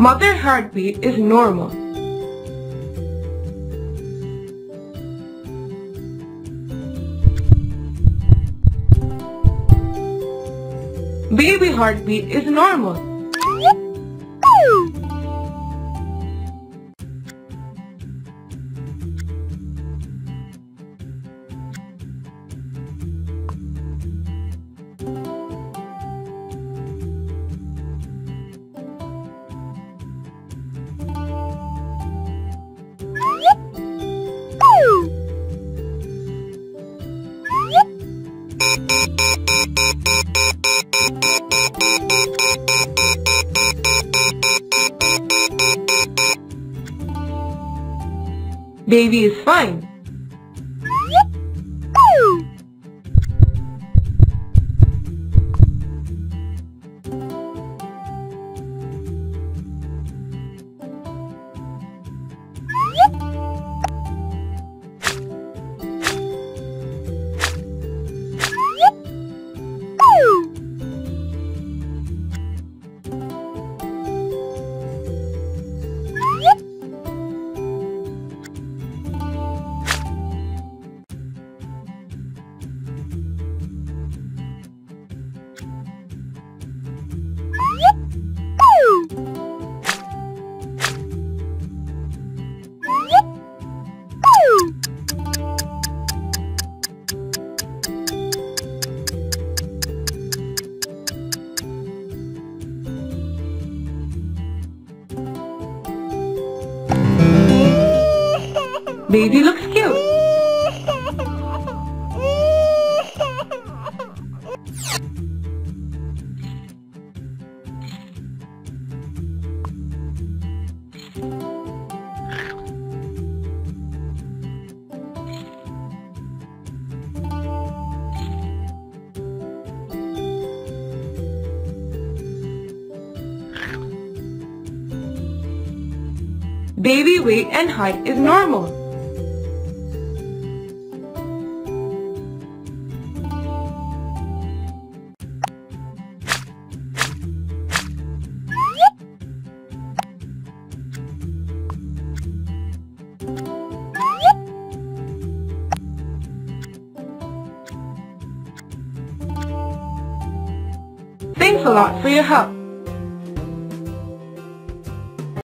Mother heartbeat is normal. Baby heartbeat is normal. Baby is fine. Baby looks cute. Baby weight and height is normal. Thanks a lot for your help.